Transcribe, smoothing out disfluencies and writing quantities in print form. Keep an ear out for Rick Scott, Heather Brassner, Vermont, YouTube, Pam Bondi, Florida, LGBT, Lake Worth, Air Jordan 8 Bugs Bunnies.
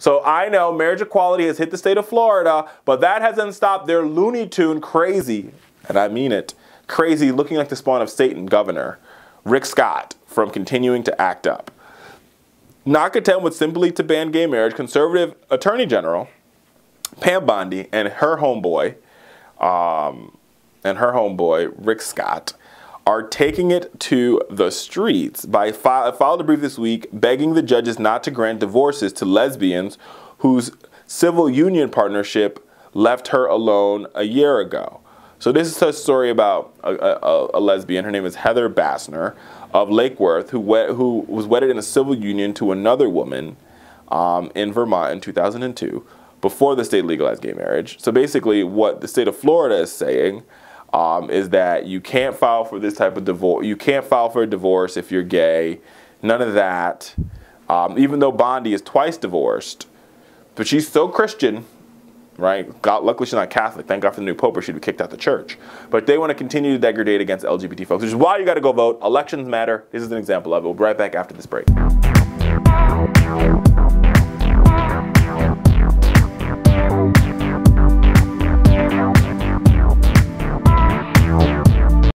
So I know marriage equality has hit the state of Florida, but that hasn't stopped their Looney Tune crazy, and I mean it, crazy looking like the spawn of Satan governor, Rick Scott, from continuing to act up. Not content with simply to ban gay marriage, conservative attorney general Pam Bondi and her homeboy, Rick Scott, are taking it to the streets. Filed a brief this week begging the judges not to grant divorces to lesbians whose civil union partnership left her alone a year ago. So this is a story about a lesbian. Her name is Heather Brassner of Lake Worth, who was wedded in a civil union to another woman in Vermont in 2002 before the state legalized gay marriage. So basically what the state of Florida is saying is that you can't file for this type of divorce. You can't file for a divorce if you're gay. None of that. Even though Bondi is twice divorced, but she's still Christian, right? God, luckily she's not Catholic. Thank God for the new pope, or she'd be kicked out the church. But they want to continue to degrade against LGBT folks, which is why you got to go vote. Elections matter. This is an example of it. We'll be right back after this break.